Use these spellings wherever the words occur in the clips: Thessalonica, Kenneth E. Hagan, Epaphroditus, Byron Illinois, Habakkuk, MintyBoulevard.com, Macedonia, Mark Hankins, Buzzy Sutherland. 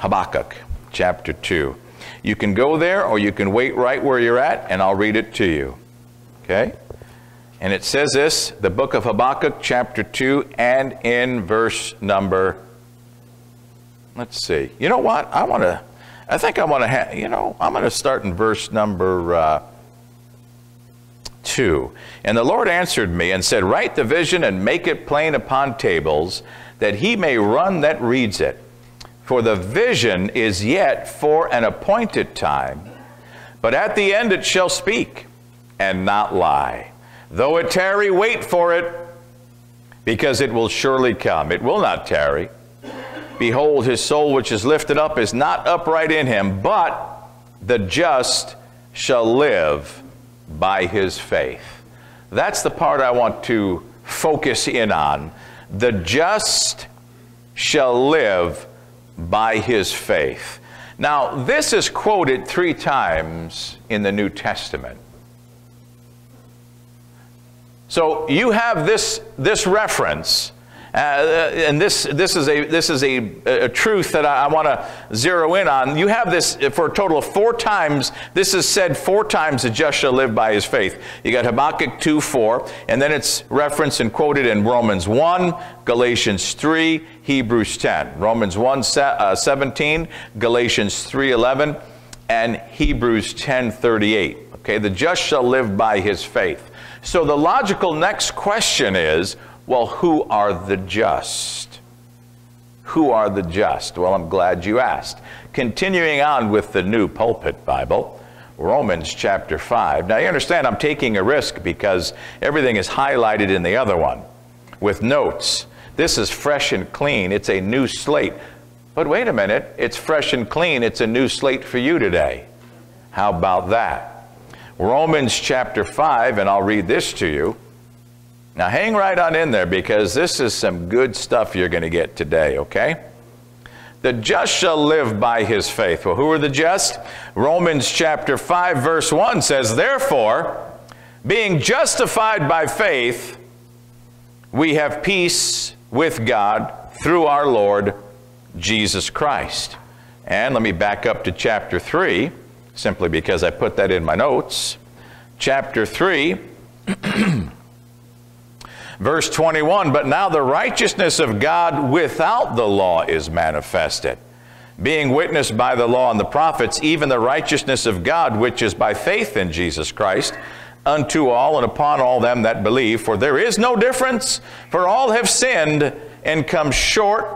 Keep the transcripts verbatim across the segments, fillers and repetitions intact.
Habakkuk chapter two. You can go there, or you can wait right where you're at, and I'll read it to you. Okay? And it says this, the book of Habakkuk chapter two and in verse number, let's see. You know what? I want to, I think I want to have, you know, I'm going to start in verse number uh, two. And the Lord answered me and said, write the vision and make it plain upon tables, that he may run that reads it. For the vision is yet for an appointed time, but at the end it shall speak and not lie. Though it tarry, wait for it, because it will surely come. It will not tarry. Behold, his soul which is lifted up is not upright in him, but the just shall live by his faith. That's the part I want to focus in on. The just shall live by his faith. Now, this is quoted three times in the New Testament. So you have this, this reference, uh, and this, this is, a, this is a, a truth that I, I want to zero in on. You have this for a total of four times. This is said four times, the just shall live by his faith. You got Habakkuk two four, and then it's referenced and quoted in Romans one, Galatians three, Hebrews ten. Romans one seventeen, Galatians three eleven, and Hebrews ten thirty-eight. Okay, the just shall live by his faith. So the logical next question is, well, who are the just? Who are the just? Well, I'm glad you asked. Continuing on with the New Pulpit Bible, Romans chapter five. Now, you understand I'm taking a risk because everything is highlighted in the other one with notes. This is fresh and clean. It's a new slate. But wait a minute. It's fresh and clean. It's a new slate for you today. How about that? Romans chapter five, and I'll read this to you. Now hang right on in there, because this is some good stuff you're going to get today, okay? The just shall live by his faith. Well, who are the just? Romans chapter five, verse one says, therefore, being justified by faith, we have peace with God through our Lord Jesus Christ. And let me back up to chapter three. Simply because I put that in my notes. Chapter three, verse twenty-one, but now the righteousness of God without the law is manifested, being witnessed by the law and the prophets, even the righteousness of God, which is by faith in Jesus Christ, unto all and upon all them that believe. For there is no difference, for all have sinned and come short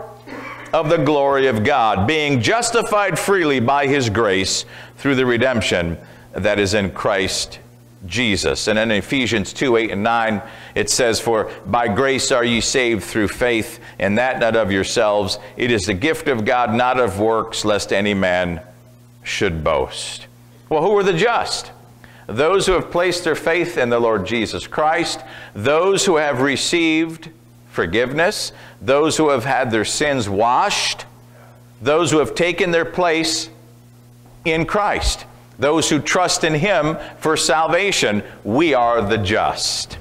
of the glory of God, being justified freely by his grace through the redemption that is in Christ Jesus. And in Ephesians two, eight and nine, it says, for by grace are ye saved through faith, and that not of yourselves. It is the gift of God, not of works, lest any man should boast. Well, who are the just? Those who have placed their faith in the Lord Jesus Christ, those who have received forgiveness, those who have had their sins washed, those who have taken their place in Christ, those who trust in him for salvation. We are the just.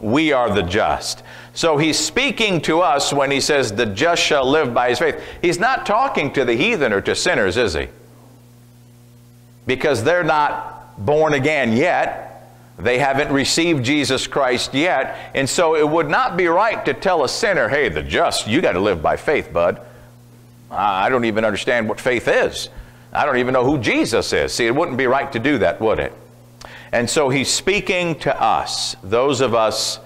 We are the just. So he's speaking to us when he says the just shall live by his faith. He's not talking to the heathen or to sinners, is he? Because they're not born again yet. They haven't received Jesus Christ yet, and so it would not be right to tell a sinner, hey, the just, you got to live by faith, bud. I don't even understand what faith is. I don't even know who Jesus is. See, it wouldn't be right to do that, would it? And so he's speaking to us, those of us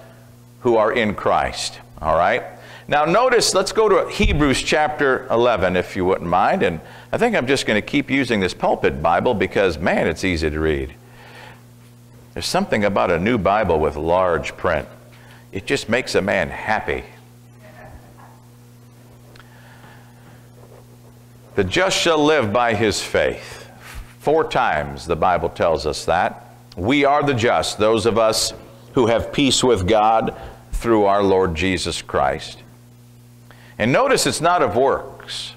who are in Christ, all right? Now notice, let's go to Hebrews chapter eleven, if you wouldn't mind, and I think I'm just going to keep using this pulpit Bible because, man, it's easy to read. There's something about a new Bible with large print. It just makes a man happy. The just shall live by his faith. Four times the Bible tells us that. We are the just, those of us who have peace with God through our Lord Jesus Christ. And notice it's not of works.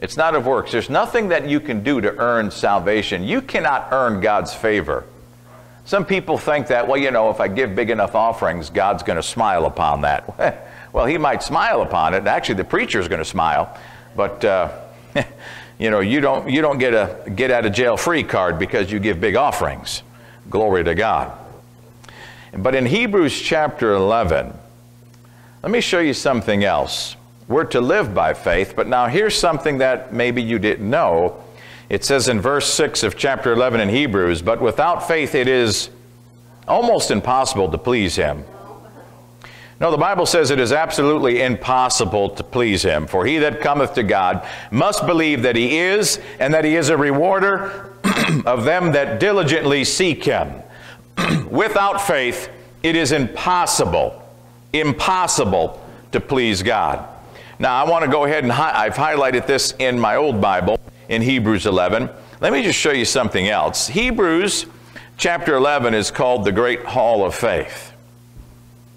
It's not of works. There's nothing that you can do to earn salvation. You cannot earn God's favor. Some people think that, well, you know, if I give big enough offerings, God's going to smile upon that. Well, he might smile upon it. Actually, the preacher's going to smile. But uh, you know, you don't, you don't get a get out of jail free card because you give big offerings. Glory to God. But in Hebrews chapter eleven, let me show you something else. We're to live by faith, but now here's something that maybe you didn't know. It says in verse six of chapter eleven in Hebrews, but without faith it is almost impossible to please him. No, the Bible says it is absolutely impossible to please him. For he that cometh to God must believe that he is, and that he is a rewarder of them that diligently seek him. Without faith, it is impossible, impossible to please God. Now, I want to go ahead and hi- I've highlighted this in my old Bible in Hebrews eleven. Let me just show you something else. Hebrews chapter eleven is called the Great Hall of Faith.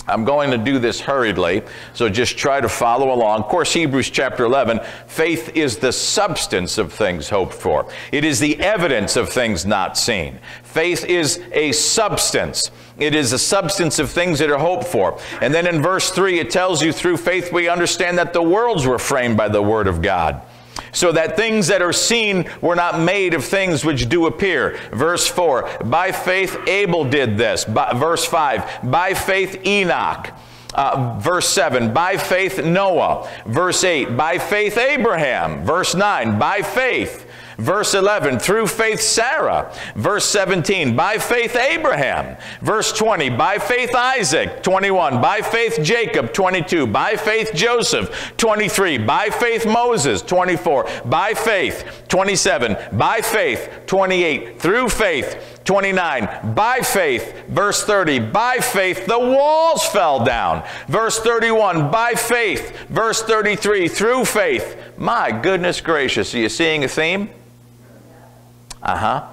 I'm going to do this hurriedly, so just try to follow along. Of course, Hebrews chapter eleven, faith is the substance of things hoped for. It is the evidence of things not seen. Faith is a substance. It is a substance of things that are hoped for. And then in verse three, it tells you, through faith we understand that the worlds were framed by the word of God, so that things that are seen were not made of things which do appear. Verse four, by faith Abel did this. By, verse five, by faith Enoch. Uh, verse seven, by faith Noah. Verse eight, by faith Abraham. Verse nine, by faith. Verse eleven, through faith Sarah. Verse seventeen, by faith Abraham. Verse twenty, by faith Isaac. twenty-one, by faith Jacob. twenty-two, by faith Joseph. twenty-three, by faith Moses. twenty-four, by faith. twenty-seven, by faith. twenty-eight, through faith. twenty-nine, by faith. Verse thirty, by faith the walls fell down. Verse thirty-one, by faith. Verse thirty-three, through faith. My goodness gracious, are you seeing a theme? Uh-huh.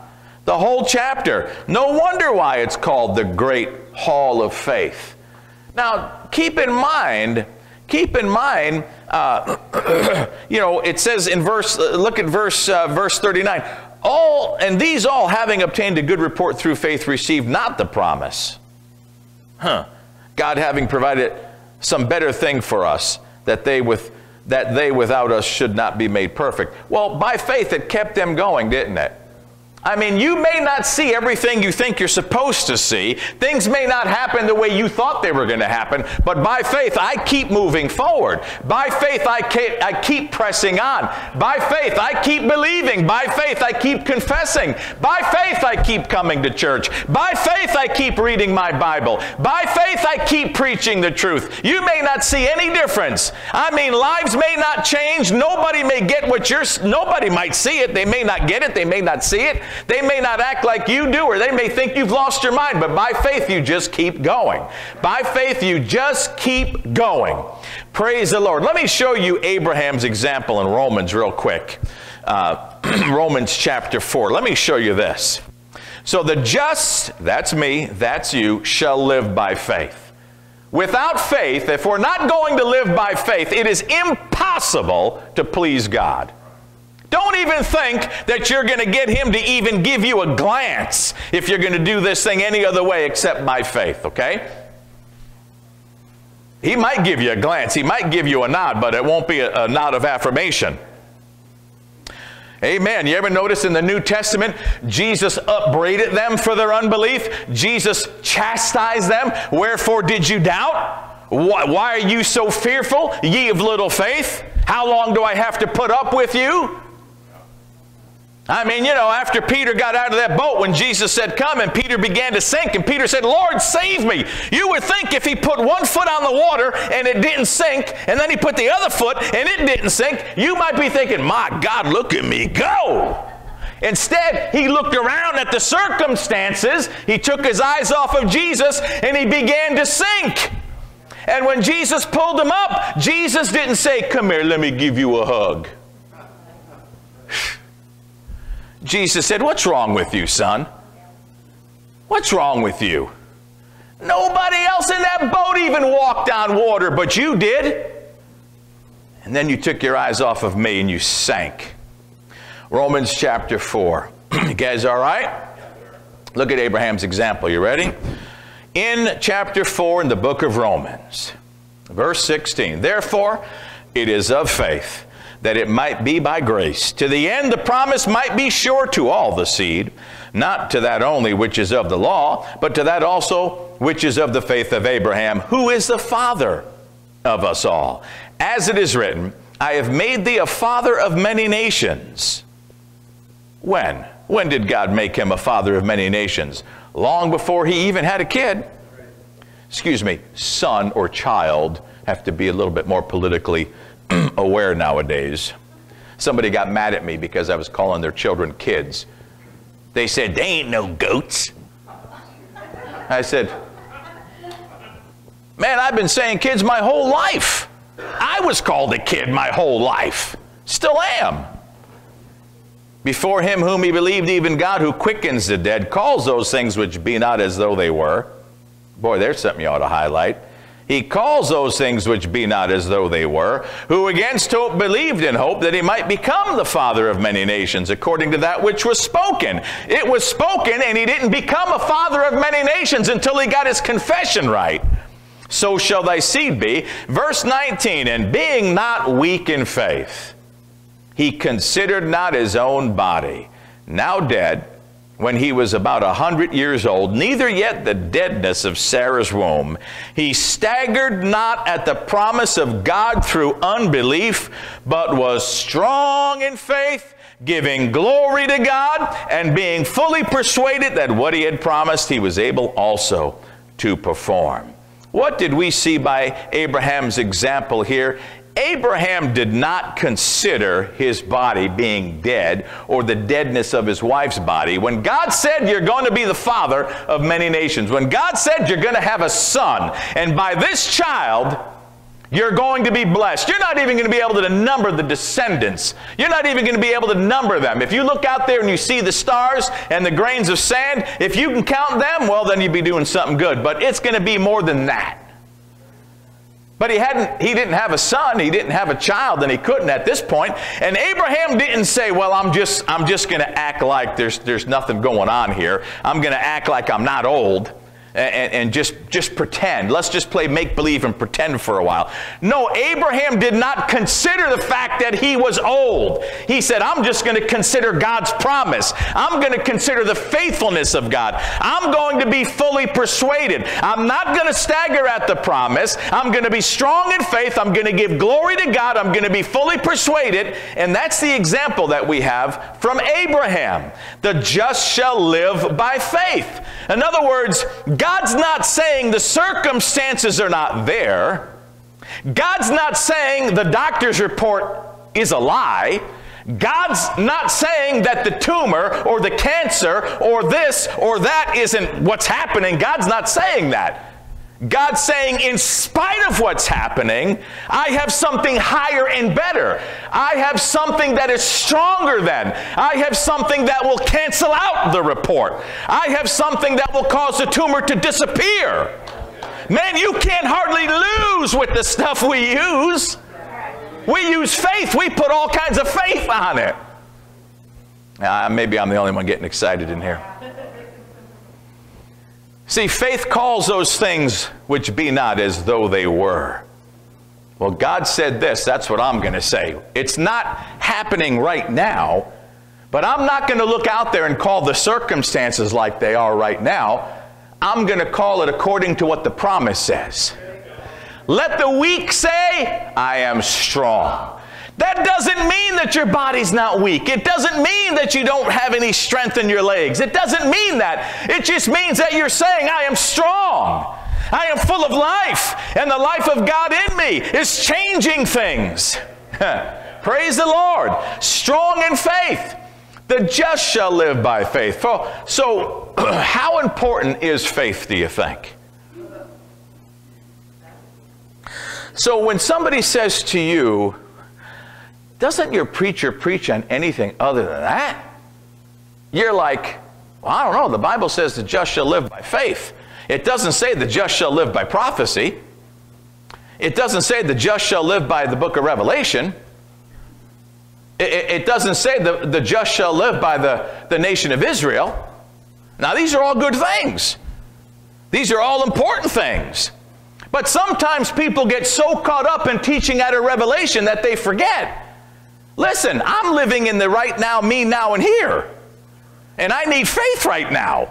The whole chapter. No wonder why it's called the Great Hall of Faith. Now, keep in mind, keep in mind, uh, you know, it says in verse, uh, look at verse, uh, verse thirty-nine. All, and these all, having obtained a good report through faith, received not the promise. Huh. God having provided some better thing for us, that they with that they without us should not be made perfect. Well, by faith it kept them going, didn't it? I mean, you may not see everything you think you're supposed to see. Things may not happen the way you thought they were going to happen. But by faith, I keep moving forward. By faith, I keep, I keep pressing on. By faith, I keep believing. By faith, I keep confessing. By faith, I keep coming to church. By faith, I keep reading my Bible. By faith, I keep preaching the truth. You may not see any difference. I mean, lives may not change. Nobody may get what you're, nobody might see it. They may not get it. They may not see it. They may not act like you do, or they may think you've lost your mind, but by faith you just keep going. By faith you just keep going. Praise the Lord. Let me show you Abraham's example in Romans real quick. Uh, Romans chapter four. Let me show you this. So the just, that's me, that's you, shall live by faith. Without faith, if we're not going to live by faith, it is impossible to please God. Don't even think that you're going to get him to even give you a glance if you're going to do this thing any other way except by faith, okay? He might give you a glance. He might give you a nod, but it won't be a, a nod of affirmation. Amen. You ever notice in the New Testament, Jesus upbraided them for their unbelief? Jesus chastised them. Wherefore did you doubt? Why are you so fearful, ye of little faith? How long do I have to put up with you? I mean, you know, after Peter got out of that boat when Jesus said, come, and Peter began to sink, and Peter said, Lord, save me. You would think if he put one foot on the water and it didn't sink, and then he put the other foot and it didn't sink, you might be thinking, my God, look at me go. Instead, he looked around at the circumstances, he took his eyes off of Jesus, and he began to sink. And when Jesus pulled him up, Jesus didn't say, come here, let me give you a hug. Jesus said, what's wrong with you, son? What's wrong with you? Nobody else in that boat even walked on water, but you did. And then you took your eyes off of me and you sank. Romans chapter four. You guys all right? Look at Abraham's example. You ready? In chapter four in the book of Romans, verse sixteen, therefore it is of faith that it might be by grace, to the end the promise might be sure to all the seed, not to that only which is of the law, but to that also which is of the faith of Abraham, who is the father of us all. As it is written, I have made thee a father of many nations. When? When did God make him a father of many nations? Long before he even had a kid. Excuse me, son or child. Have to be a little bit more politically aware nowadays. Somebody got mad at me because I was calling their children kids. They said, they ain't no goats. I said, man, I've been saying kids my whole life. I was called a kid my whole life. Still am. Before him whom he believed, even God who quickens the dead, calls those things which be not as though they were. Boy, there's something you ought to highlight. He calls those things which be not as though they were, who against hope believed in hope that he might become the father of many nations, according to that which was spoken. It was spoken, and he didn't become a father of many nations until he got his confession right. So shall thy seed be. Verse nineteen, and being not weak in faith, he considered not his own body, now dead, when he was about a hundred years old, neither yet the deadness of Sarah's womb. He staggered not at the promise of God through unbelief, but was strong in faith, giving glory to God, and being fully persuaded that what he had promised he was able also to perform. What did we see by Abraham's example here? Abraham did not consider his body being dead or the deadness of his wife's body. When God said you're going to be the father of many nations, when God said you're going to have a son, and by this child you're going to be blessed. You're not even going to be able to number the descendants. You're not even going to be able to number them. If you look out there and you see the stars and the grains of sand, if you can count them, well, then you'd be doing something good. But it's going to be more than that. But he hadn't, he didn't have a son, he didn't have a child, and he couldn't at this point. And Abraham didn't say, well, I'm just, I'm just going to act like there's, there's nothing going on here. I'm going to act like I'm not old and, and just, just pretend. Let's just play make-believe and pretend for a while. No, Abraham did not consider the fact that he was old. He said, I'm just going to consider God's promise. I'm going to consider the faithfulness of God. I'm going to be fully persuaded. I'm not going to stagger at the promise. I'm going to be strong in faith. I'm going to give glory to God. I'm going to be fully persuaded. And that's the example that we have from Abraham. The just shall live by faith. In other words, God's not saying the circumstances are not there. God's not saying the doctor's report is a lie. God's not saying that the tumor or the cancer or this or that isn't what's happening. God's not saying that. God's saying, in spite of what's happening, I have something higher and better. I have something that is stronger than. I have something that will cancel out the report. I have something that will cause the tumor to disappear. Man, you can't hardly lose with the stuff we use. We use faith. We put all kinds of faith on it. Uh, maybe I'm the only one getting excited in here. See, faith calls those things which be not as though they were. Well, God said this, that's what I'm going to say. It's not happening right now, but I'm not going to look out there and call the circumstances like they are right now. I'm going to call it according to what the promise says. Let the weak say, I am strong. That doesn't mean that your body's not weak. It doesn't mean that you don't have any strength in your legs. It doesn't mean that. It just means that you're saying, I am strong. I am full of life. And the life of God in me is changing things. Praise the Lord. Strong in faith. The just shall live by faith. So how important is faith, do you think? So when somebody says to you, doesn't your preacher preach on anything other than that? You're like, well, I don't know. The Bible says the just shall live by faith. It doesn't say the just shall live by prophecy. It doesn't say the just shall live by the book of Revelation. It, it, it doesn't say the, the just shall live by the, the nation of Israel. Now, these are all good things. These are all important things. But sometimes people get so caught up in teaching out of Revelation that they forget Listen, I'm living in the right now, me now, and here. And I need faith right now.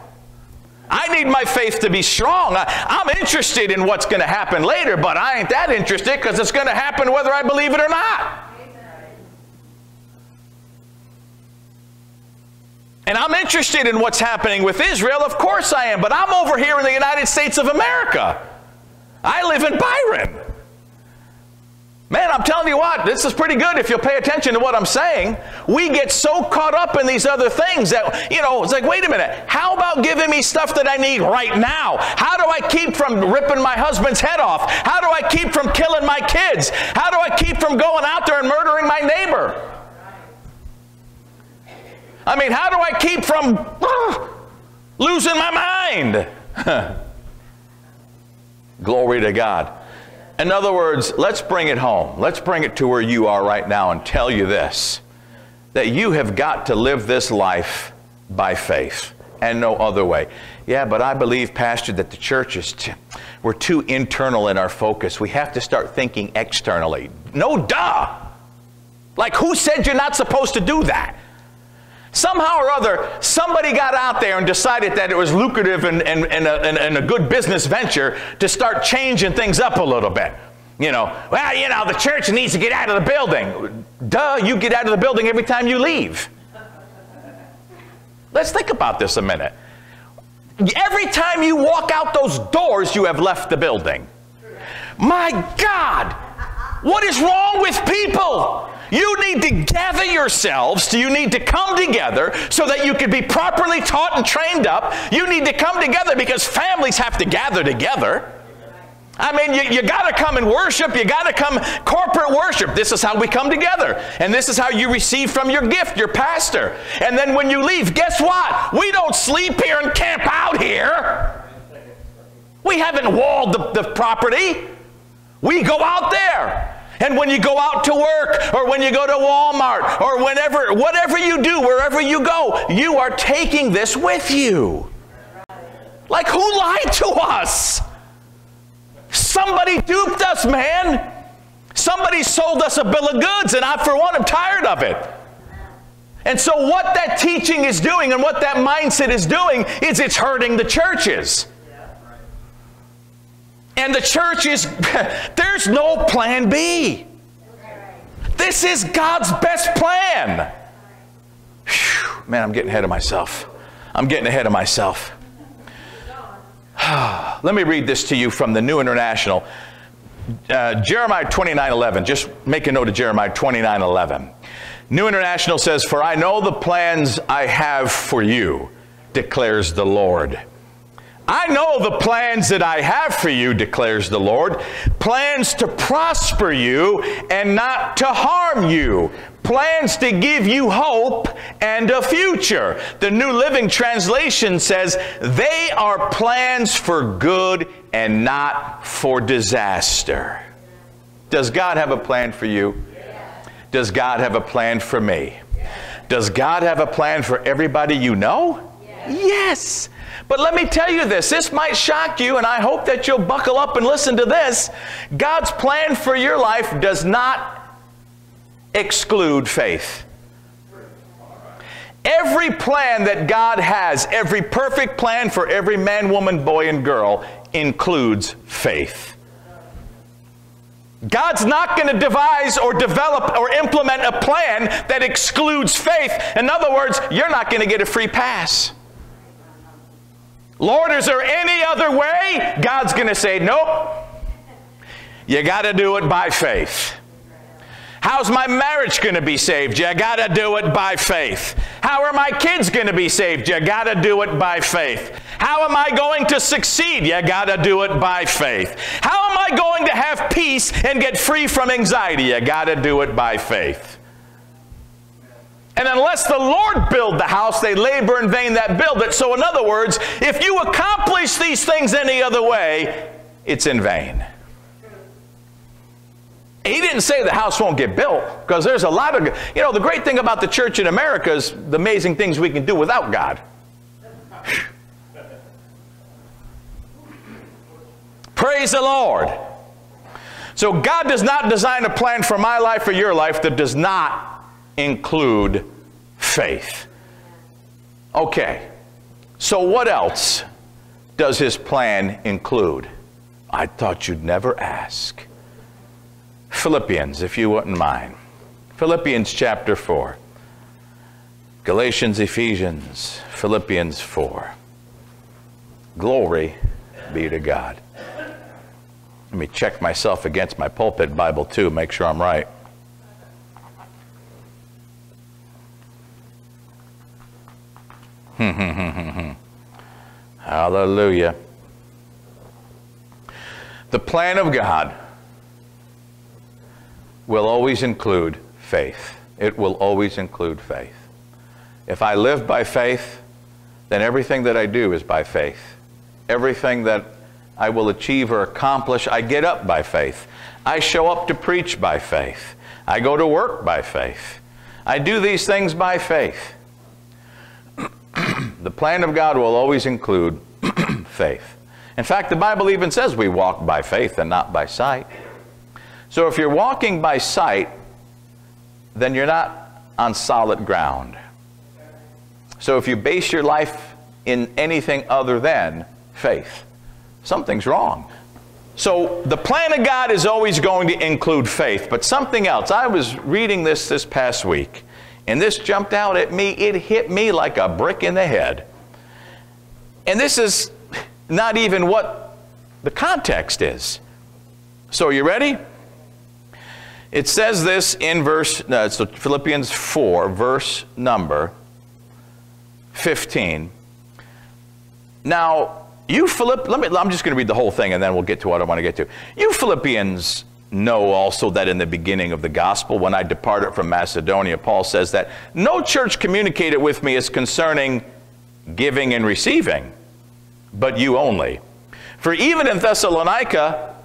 I need my faith to be strong. I, I'm interested in what's going to happen later, but I ain't that interested because it's going to happen whether I believe it or not. And I'm interested in what's happening with Israel. Of course I am, but I'm over here in the United States of America. I live in Byron. Man, I'm telling you what, this is pretty good if you'll pay attention to what I'm saying. We get so caught up in these other things that, you know, it's like, wait a minute, how about giving me stuff that I need right now? How do I keep from ripping my husband's head off? How do I keep from killing my kids? How do I keep from going out there and murdering my neighbor? I mean, how do I keep from uh, losing my mind? Glory to God. In other words, let's bring it home. Let's bring it to where you are right now and tell you this, that you have got to live this life by faith and no other way. Yeah, but I believe, Pastor, that the church is, t we're too internal in our focus. We have to start thinking externally. No, duh. Like, who said you're not supposed to do that? Somehow or other, somebody got out there and decided that it was lucrative and, and, and, a, and, and a good business venture to start changing things up a little bit. You know, well, you know, the church needs to get out of the building. Duh, you get out of the building every time you leave. Let's think about this a minute. Every time you walk out those doors, you have left the building. My God, what is wrong with people? You need to gather yourselves. You need to come together so that you can be properly taught and trained up. You need to come together because families have to gather together. I mean, you, you got to come and worship. You got to come corporate worship. This is how we come together. And this is how you receive from your gift, your pastor. And then when you leave, guess what? We don't sleep here and camp out here. We haven't walled the, the property. We go out there. And when you go out to work, or when you go to Walmart, or whenever, whatever you do, wherever you go, you are taking this with you. Like, who lied to us? Somebody duped us, man. Somebody sold us a bill of goods, and I, for one, am tired of it. And so what that teaching is doing and what that mindset is doing is it's hurting the churches. And the church is, there's no plan B. This is God's best plan. Whew, man, I'm getting ahead of myself. I'm getting ahead of myself. Let me read this to you from the New International. Uh, Jeremiah twenty-nine eleven. Just make a note of Jeremiah twenty-nine eleven. New International says, "For I know the plans I have for you, declares the Lord. I know the plans that I have for you, declares the Lord, plans to prosper you and not to harm you, plans to give you hope and a future." The New Living Translation says, "They are plans for good and not for disaster." Does God have a plan for you? Does God have a plan for me? Does God have a plan for everybody you know? Yes. But let me tell you this, this might shock you, and I hope that you'll buckle up and listen to this. God's plan for your life does not exclude faith. Every plan that God has, every perfect plan for every man, woman, boy, and girl includes faith. God's not going to devise or develop or implement a plan that excludes faith. In other words, you're not going to get a free pass. Lord, is there any other way? God's going to say, nope. You got to do it by faith. How's my marriage going to be saved? You got to do it by faith. How are my kids going to be saved? You got to do it by faith. How am I going to succeed? You got to do it by faith. How am I going to have peace and get free from anxiety? You got to do it by faith. And unless the Lord build the house, they labor in vain that build it. So in other words, if you accomplish these things any other way, it's in vain. He didn't say the house won't get built, because there's a lot of, you know, the great thing about the church in America is the amazing things we can do without God. Praise the Lord. So God does not design a plan for my life or your life that does not include faith. Okay, so what else does his plan include? I thought you'd never ask. Philippians, if you wouldn't mind. Philippians chapter four. Galatians, Ephesians, Philippians four. Glory be to God. Let me check myself against my pulpit Bible too, make sure I'm right. Hallelujah. The plan of God will always include faith. It will always include faith. If I live by faith, then everything that I do is by faith. Everything that I will achieve or accomplish, I get up by faith. I show up to preach by faith. I go to work by faith. I do these things by faith. The plan of God will always include faith. In fact, the Bible even says we walk by faith and not by sight. So if you're walking by sight, then you're not on solid ground. So if you base your life in anything other than faith, something's wrong. So the plan of God is always going to include faith, but something else. I was reading this this past week, and this jumped out at me. It hit me like a brick in the head. And this is not even what the context is. So are you ready? It says this in verse, uh, so Philippians four, verse number fifteen. Now, you Philip, let me, I'm just going to read the whole thing and then we'll get to what I want to get to. You Philippians know also that in the beginning of the gospel, when I departed from Macedonia, Paul says that no church communicated with me as concerning giving and receiving, but you only. For even in Thessalonica,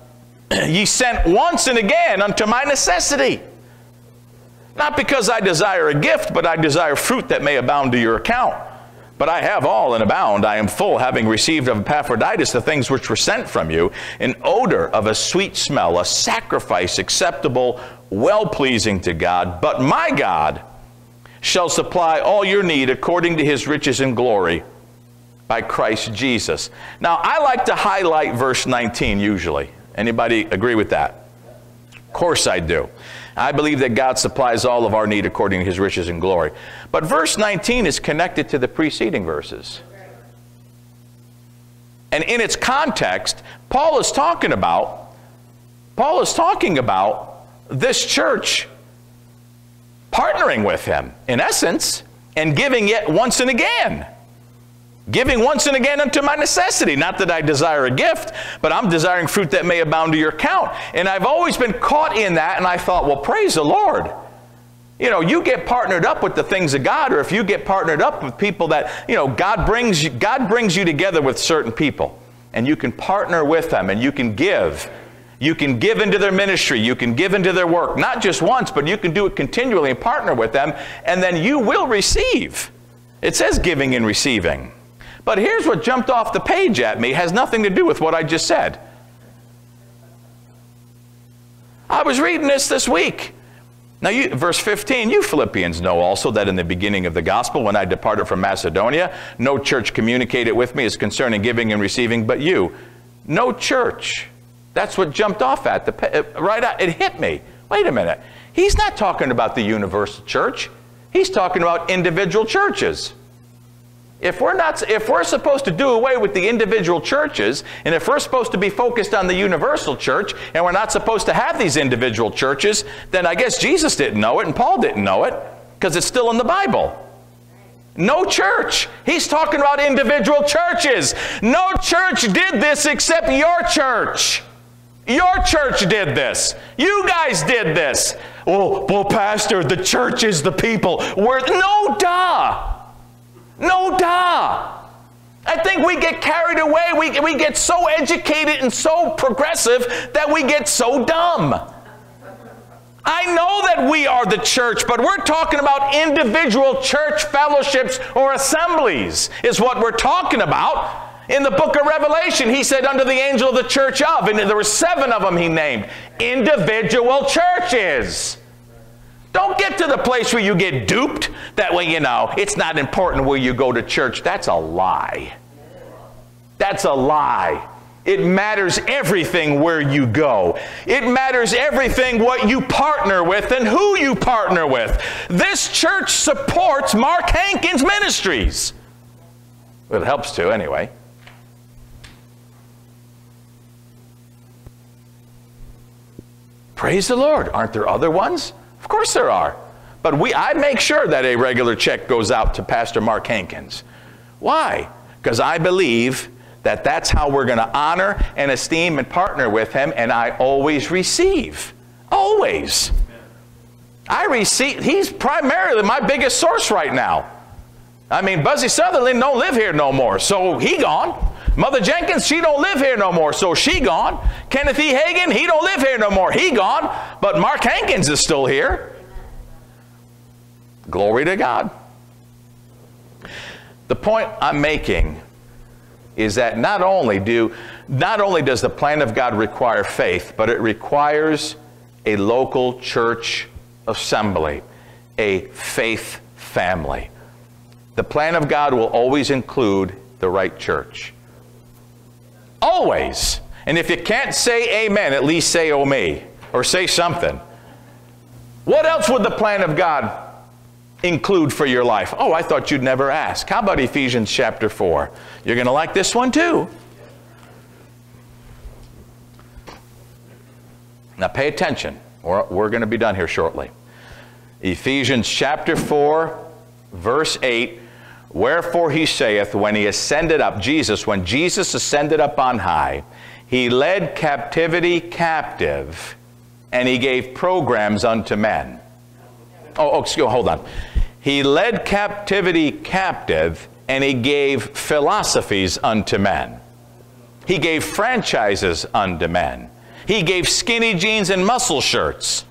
ye sent once and again unto my necessity. Not because I desire a gift, but I desire fruit that may abound to your account. But I have all and abound. I am full, having received of Epaphroditus the things which were sent from you, an odor of a sweet smell, a sacrifice acceptable, well-pleasing to God. But my God shall supply all your need according to his riches and glory by Christ Jesus. Now, I like to highlight verse nineteen usually. Anybody agree with that? Of course I do. I believe that God supplies all of our need according to his riches and glory. But verse nineteen is connected to the preceding verses. And in its context, Paul is talking about, Paul is talking about this church partnering with him, in essence, and giving yet once and again. Giving once and again unto my necessity, not that I desire a gift, but I'm desiring fruit that may abound to your account. And I've always been caught in that, and I thought, well, praise the Lord. You know, you get partnered up with the things of God, or if you get partnered up with people that, you know, God brings you, God brings you together with certain people, and you can partner with them, and you can give. You can give into their ministry. You can give into their work, not just once, but you can do it continually and partner with them, and then you will receive. It says giving and receiving. But here's what jumped off the page at me. It has nothing to do with what I just said. I was reading this this week. Now, you, verse fifteen, you Philippians know also that in the beginning of the gospel, when I departed from Macedonia, no church communicated with me as concerning giving and receiving, but you. No church. That's what jumped off at the right out. It hit me. Wait a minute. He's not talking about the universal church. He's talking about individual churches. If we're, not, if we're supposed to do away with the individual churches, and if we're supposed to be focused on the universal church, and we're not supposed to have these individual churches, then I guess Jesus didn't know it, and Paul didn't know it, because it's still in the Bible. No church. He's talking about individual churches. No church did this except your church. Your church did this. You guys did this. Oh, well, Pastor, the church is the people. We're, no, duh. No, duh. I think we get carried away. We, we get so educated and so progressive that we get so dumb. I know that we are the church, but we're talking about individual church fellowships or assemblies is what we're talking about. In the book of Revelation, he said, unto the angel of the church of, and there were seven of them he named, individual churches. Don't get to the place where you get duped. That way, you know, it's not important where you go to church. That's a lie. That's a lie. It matters everything where you go. It matters everything what you partner with and who you partner with. This church supports Mark Hankins Ministries. Well, it helps to, anyway. Praise the Lord. Aren't there other ones? Of course there are. But we, I make sure that a regular check goes out to Pastor Mark Hankins. Why? Because I believe that that's how we're going to honor and esteem and partner with him, and I always receive. Always. I receive. He's primarily my biggest source right now. I mean, Buzzy Sutherland don't live here no more, so he gone. Mother Jenkins, she don't live here no more, so she gone. Kenneth E. Hagan, he don't live here no more, he gone. But Mark Hankins is still here. Glory to God. The point I'm making is that not only do, not only does the plan of God require faith, but it requires a local church assembly, a faith family. The plan of God will always include the right church. Always. And if you can't say amen, at least say oh me, or say something. What else would the plan of God include for your life? Oh, I thought you'd never ask. How about Ephesians chapter four? You're going to like this one too. Now pay attention, or we're going to be done here shortly. Ephesians chapter four, verse eight. Wherefore he saith, when he ascended up, Jesus, when Jesus ascended up on high, he led captivity captive, and he gave programs unto men. Oh, oh excuse, hold on. He led captivity captive, and he gave philosophies unto men. He gave franchises unto men. He gave skinny jeans and muscle shirts.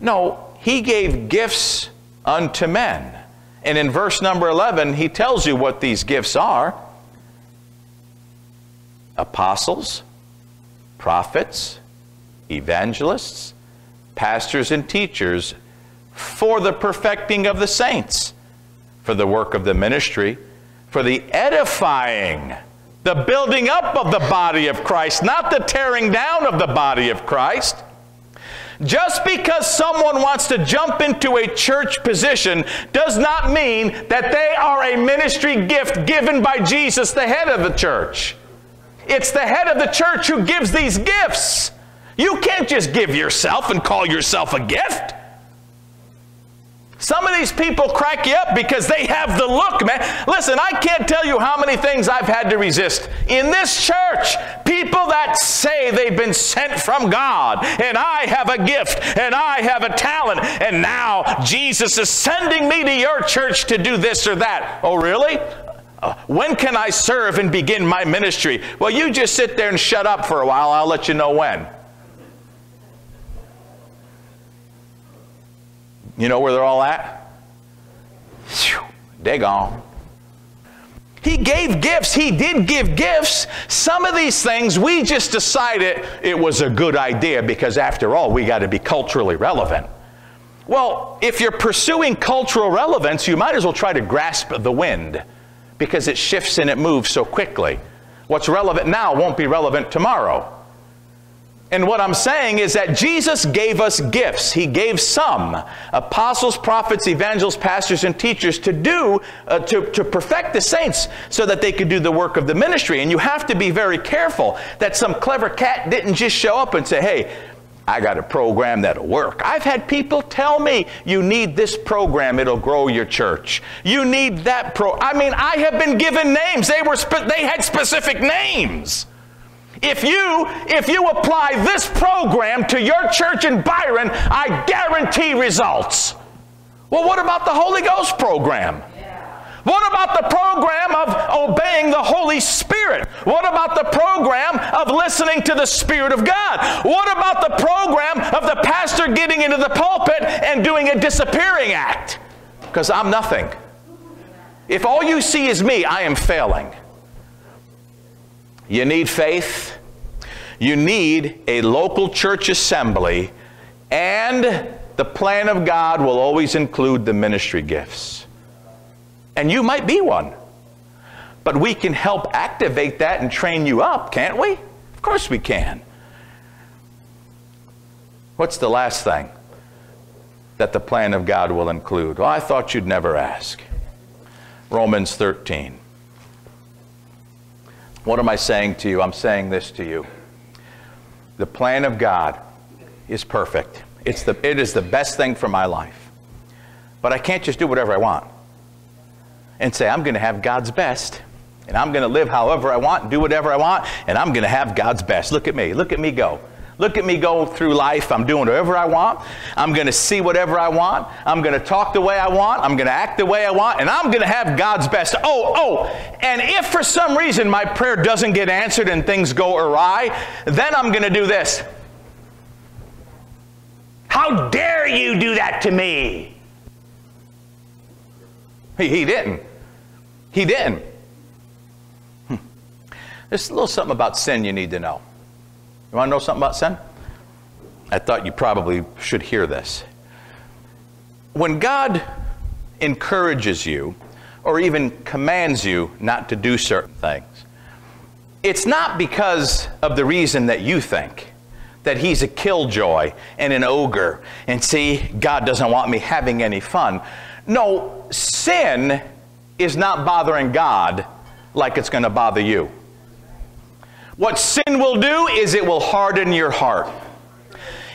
No, he gave gifts unto men. And in verse number eleven, he tells you what these gifts are. Apostles, prophets, evangelists, pastors and teachers, for the perfecting of the saints, for the work of the ministry, for the edifying, the building up of the body of Christ, not the tearing down of the body of Christ. Just because someone wants to jump into a church position does not mean that they are a ministry gift given by Jesus, the head of the church. It's the head of the church who gives these gifts. You can't just give yourself and call yourself a gift. Some of these people crack you up because they have the look, man. Listen, I can't tell you how many things I've had to resist. In this church, people that say they've been sent from God, and I have a gift, and I have a talent, and now Jesus is sending me to your church to do this or that. Oh, really? Uh, when can I serve and begin my ministry? Well, you just sit there and shut up for a while. I'll let you know when. You know where they're all at? They're gone. He gave gifts. He did give gifts. Some of these things we just decided it was a good idea because, after all, we got to be culturally relevant. Well, if you're pursuing cultural relevance, you might as well try to grasp the wind because it shifts and it moves so quickly. What's relevant now won't be relevant tomorrow. And what I'm saying is that Jesus gave us gifts. He gave some apostles, prophets, evangelists, pastors, and teachers to do, uh, to, to perfect the saints so that they could do the work of the ministry. And you have to be very careful that some clever cat didn't just show up and say, hey, I got a program that'll work. I've had people tell me, you need this program, it'll grow your church. You need that pro. I mean, I have been given names. They were, spe- they had specific names. If you, if you apply this program to your church in Byron, I guarantee results. Well, what about the Holy Ghost program? Yeah. What about the program of obeying the Holy Spirit? What about the program of listening to the Spirit of God? What about the program of the pastor getting into the pulpit and doing a disappearing act? Because I'm nothing. If all you see is me, I am failing. You need faith, you need a local church assembly, and The plan of God will always include the ministry gifts. And you might be one. But we can help activate that and train you up, can't we? Of course we can. What's the last thing that the plan of God will include? Well, I thought you'd never ask. Romans thirteen. What am I saying to you? I'm saying this to you. The plan of God is perfect. It's the, it is the best thing for my life. But I can't just do whatever I want and say, I'm going to have God's best, and I'm going to live however I want, do whatever I want, and I'm going to have God's best. Look at me. Look at me go. Look at me go through life. I'm doing whatever I want. I'm going to see whatever I want. I'm going to talk the way I want. I'm going to act the way I want, and I'm going to have God's best. Oh, oh, and if for some reason my prayer doesn't get answered and things go awry, then I'm going to do this. How dare you do that to me? He, he didn't. He didn't. Hmm. There's a little something about sin you need to know. You want to know something about sin? I thought you probably should hear this. When God encourages you or even commands you not to do certain things, it's not because of the reason that you think, that he's a killjoy and an ogre and see, God doesn't want me having any fun. No, sin is not bothering God like it's going to bother you. What sin will do is it will harden your heart.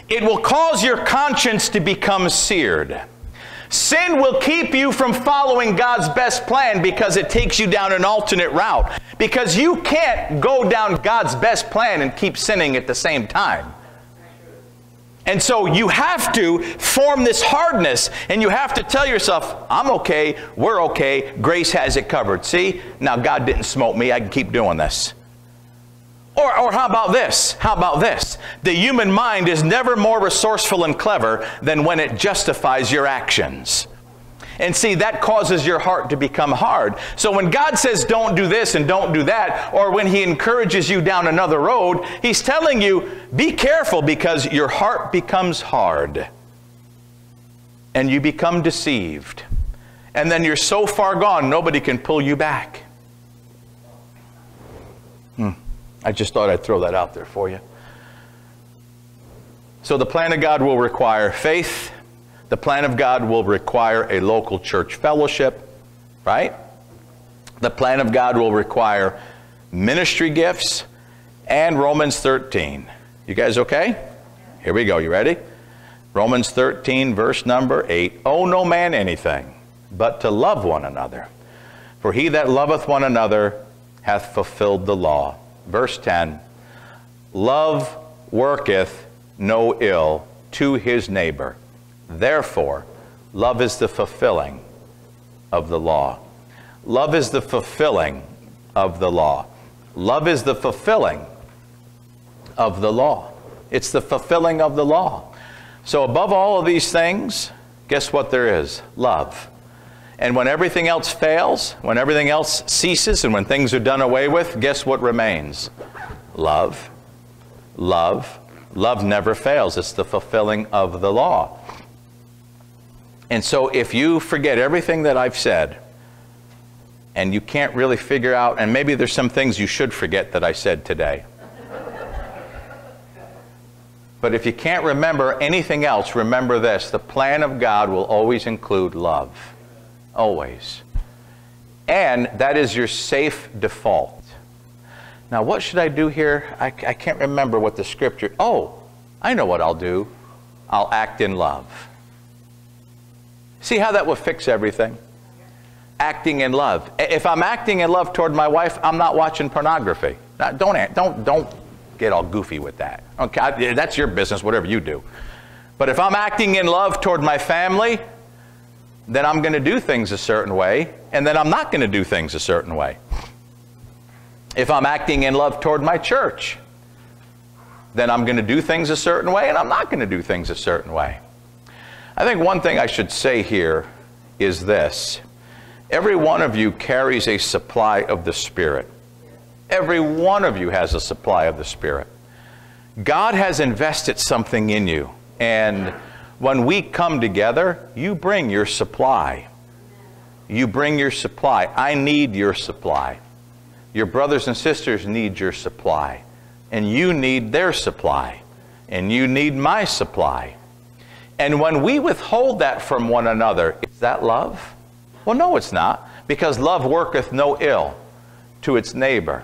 It will cause your conscience to become seared. Sin will keep you from following God's best plan because it takes you down an alternate route. Because you can't go down God's best plan and keep sinning at the same time. And so you have to form this hardness, and you have to tell yourself, I'm okay, we're okay, grace has it covered. See, now God didn't smote me, I can keep doing this. Or, or how about this? How about this? The human mind is never more resourceful and clever than when it justifies your actions. And see, that causes your heart to become hard. So when God says don't do this and don't do that, or when he encourages you down another road, he's telling you, be careful because your heart becomes hard. And you become deceived. And then you're so far gone, nobody can pull you back. Hmm. I just thought I'd throw that out there for you. So the plan of God will require faith. The plan of God will require a local church fellowship, right? The plan of God will require ministry gifts and Romans thirteen. You guys okay? Here we go. You ready? Romans thirteen, verse number eight. Owe no man anything, but to love one another. For he that loveth one another hath fulfilled the law. Verse ten, love worketh no ill to his neighbor. Therefore, love is the fulfilling of the law. Love is the fulfilling of the law. Love is the fulfilling of the law. It's the fulfilling of the law. So above all of these things, guess what there is? Love. And when everything else fails, when everything else ceases, and when things are done away with, guess what remains? Love. Love. Love never fails. It's the fulfilling of the law. And so if you forget everything that I've said, and you can't really figure out, and maybe there's some things you should forget that I said today. But if you can't remember anything else, remember this. The plan of God will always include love. Always. And that is your safe default. Now, what should I do here? I, I can't remember what the scripture... Oh, I know what I'll do. I'll act in love. See how that will fix everything? Acting in love. If I'm acting in love toward my wife, I'm not watching pornography. Now, don't, don't, don't get all goofy with that. Okay, that's your business, whatever you do. But if I'm acting in love toward my family... then I'm going to do things a certain way, and then I'm not going to do things a certain way. If I'm acting in love toward my church, then I'm going to do things a certain way, and I'm not going to do things a certain way. I think one thing I should say here is this. Every one of you carries a supply of the Spirit. Every one of you has a supply of the Spirit. God has invested something in you, and When we come together, you bring your supply. You bring your supply. I need your supply. Your brothers and sisters need your supply. And you need their supply. And you need my supply. And when we withhold that from one another, is that love? Well, no, it's not. Because love worketh no ill to its neighbor.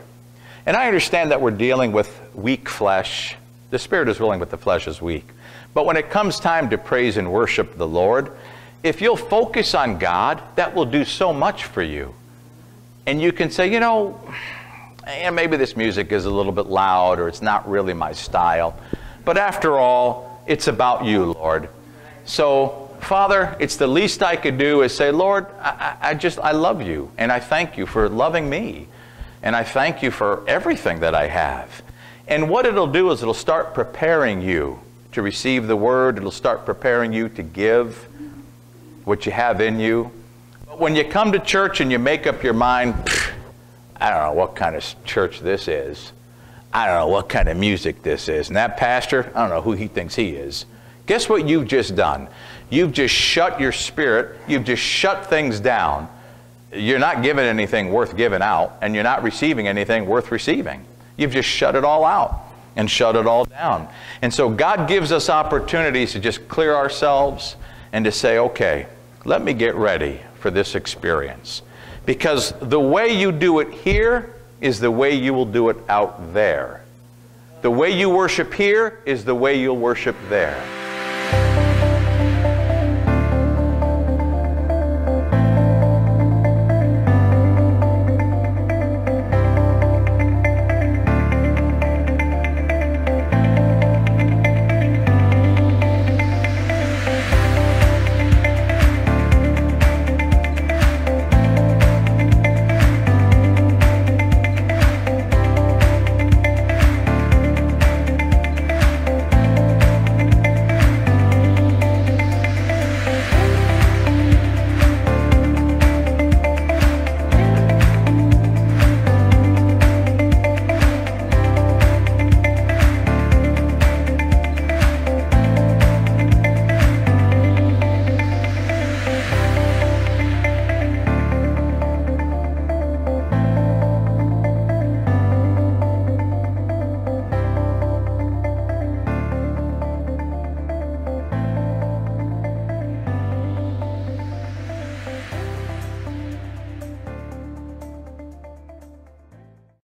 And I understand that we're dealing with weak flesh. The spirit is willing, but the flesh is weak. But when it comes time to praise and worship the Lord, if you'll focus on God, that will do so much for you. And you can say, you know, maybe this music is a little bit loud, or it's not really my style. But after all, it's about you, Lord. So, Father, it's the least I could do is say, Lord, I, I just, I love you. And I thank you for loving me. And I thank you for everything that I have. And what it'll do is it'll start preparing you to receive the word. It'll start preparing you to give what you have in you. But when you come to church and you make up your mind, I don't know what kind of church this is. I don't know what kind of music this is. And that pastor, I don't know who he thinks he is. Guess what you've just done? You've just shut your spirit. You've just shut things down. You're not giving anything worth giving out, and you're not receiving anything worth receiving. You've just shut it all out and shut it all down. And so God gives us opportunities to just clear ourselves and to say, okay, let me get ready for this experience. Because the way you do it here is the way you will do it out there. The way you worship here is the way you'll worship there.